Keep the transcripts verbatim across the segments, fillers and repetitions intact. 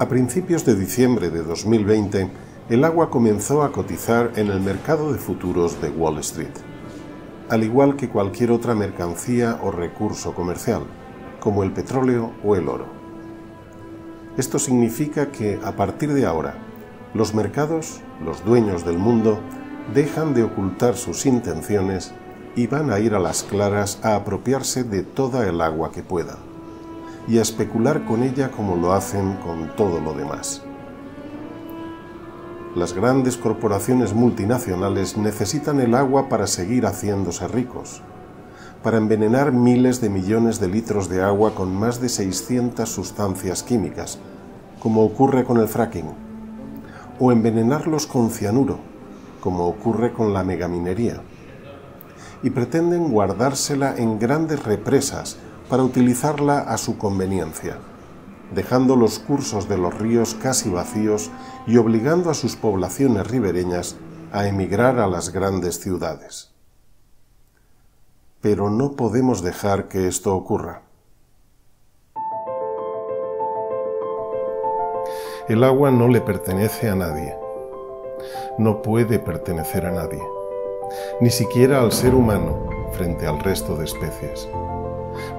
A principios de diciembre de dos mil veinte, el agua comenzó a cotizar en el mercado de futuros de Wall Street, al igual que cualquier otra mercancía o recurso comercial, como el petróleo o el oro. Esto significa que, a partir de ahora, los mercados, los dueños del mundo, dejan de ocultar sus intenciones y van a ir a las claras a apropiarse de toda el agua que puedan y a especular con ella como lo hacen con todo lo demás. Las grandes corporaciones multinacionales necesitan el agua para seguir haciéndose ricos, para envenenar miles de millones de litros de agua con más de seiscientas sustancias químicas, como ocurre con el fracking, o envenenarlos con cianuro, como ocurre con la megaminería, y pretenden guardársela en grandes represas para utilizarla a su conveniencia, dejando los cursos de los ríos casi vacíos y obligando a sus poblaciones ribereñas a emigrar a las grandes ciudades. Pero no podemos dejar que esto ocurra. El agua no le pertenece a nadie. No puede pertenecer a nadie, ni siquiera al ser humano frente al resto de especies,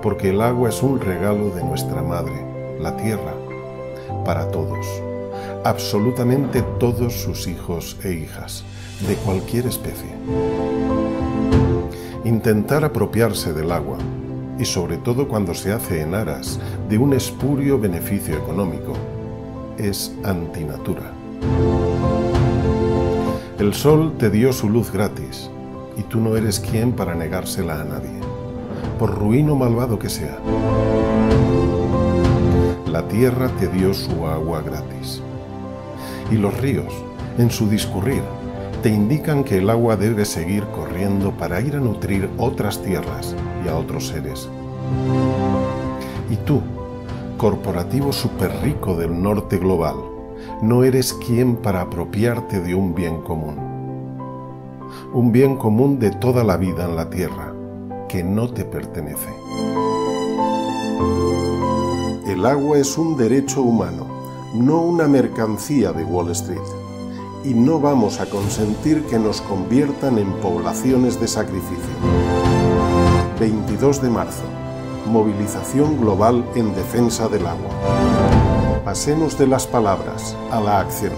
porque el agua es un regalo de nuestra madre, la tierra, para todos, absolutamente todos sus hijos e hijas, de cualquier especie. Intentar apropiarse del agua, y sobre todo cuando se hace en aras de un espurio beneficio económico, es antinatura. El sol te dio su luz gratis, y tú no eres quien para negársela a nadie, por ruin o malvado que sea. La tierra te dio su agua gratis. Y los ríos, en su discurrir, te indican que el agua debe seguir corriendo para ir a nutrir otras tierras y a otros seres. Y tú, corporativo superrico del norte global, no eres quien para apropiarte de un bien común. Un bien común de toda la vida en la tierra, que no te pertenece. El agua es un derecho humano, no una mercancía de Wall Street, y no vamos a consentir que nos conviertan en poblaciones de sacrificio. veintidós de marzo, movilización global en defensa del agua. Pasemos de las palabras a la acción.